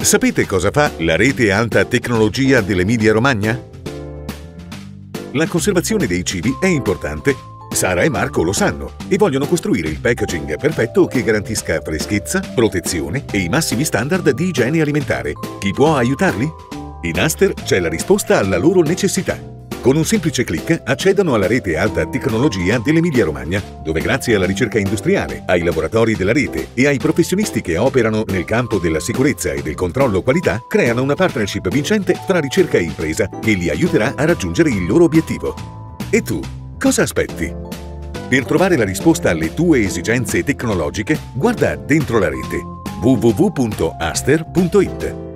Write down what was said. Sapete cosa fa la Rete Alta Tecnologia dell'Emilia Romagna? La conservazione dei cibi è importante. Sara e Marco lo sanno e vogliono costruire il packaging perfetto che garantisca freschezza, protezione e i massimi standard di igiene alimentare. Chi può aiutarli? In Aster c'è la risposta alla loro necessità. Con un semplice clic accedono alla Rete Alta Tecnologia dell'Emilia Romagna, dove grazie alla ricerca industriale, ai laboratori della rete e ai professionisti che operano nel campo della sicurezza e del controllo qualità, creano una partnership vincente tra ricerca e impresa che li aiuterà a raggiungere il loro obiettivo. E tu, cosa aspetti? Per trovare la risposta alle tue esigenze tecnologiche, guarda dentro la rete www.aster.it.